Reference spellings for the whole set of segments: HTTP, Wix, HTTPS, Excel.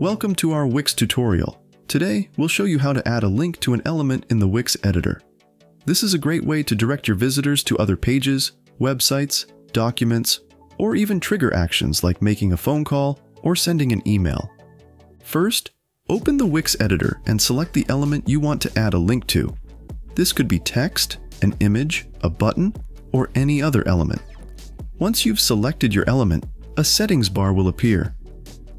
Welcome to our Wix tutorial. Today, we'll show you how to add a link to an element in the Wix editor. This is a great way to direct your visitors to other pages, websites, documents, or even trigger actions like making a phone call or sending an email. First, open the Wix editor and select the element you want to add a link to. This could be text, an image, a button, or any other element. Once you've selected your element, a settings bar will appear.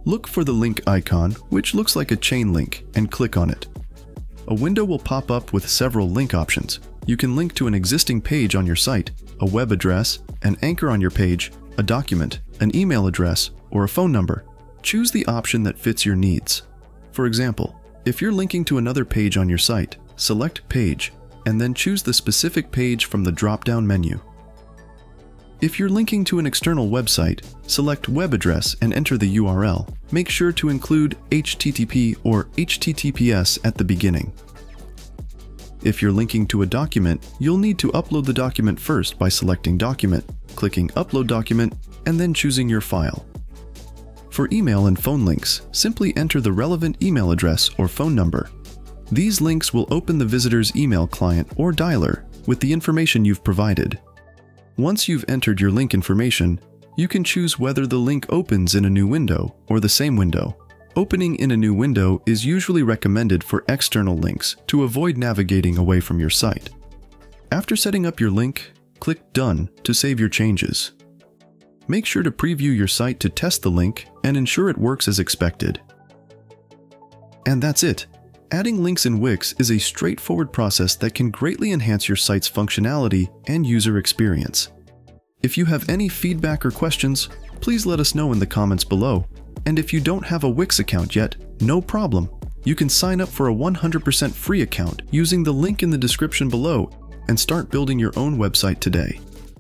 Look for the link icon, which looks like a chain link, and click on it. A window will pop up with several link options. You can link to an existing page on your site, a web address, an anchor on your page, a document, an email address, or a phone number. Choose the option that fits your needs. For example, if you're linking to another page on your site, select Page, and then choose the specific page from the drop-down menu. If you're linking to an external website, select Web Address and enter the URL. Make sure to include HTTP or HTTPS at the beginning. If you're linking to a document, you'll need to upload the document first by selecting Document, clicking Upload Document, and then choosing your file. For email and phone links, simply enter the relevant email address or phone number. These links will open the visitor's email client or dialer with the information you've provided. Once you've entered your link information, you can choose whether the link opens in a new window or the same window. Opening in a new window is usually recommended for external links to avoid navigating away from your site. After setting up your link, click Done to save your changes. Make sure to preview your site to test the link and ensure it works as expected. And that's it. Adding links in Wix is a straightforward process that can greatly enhance your site's functionality and user experience. If you have any feedback or questions, please let us know in the comments below. And if you don't have a Wix account yet, no problem. You can sign up for a 100% free account using the link in the description below and start building your own website today.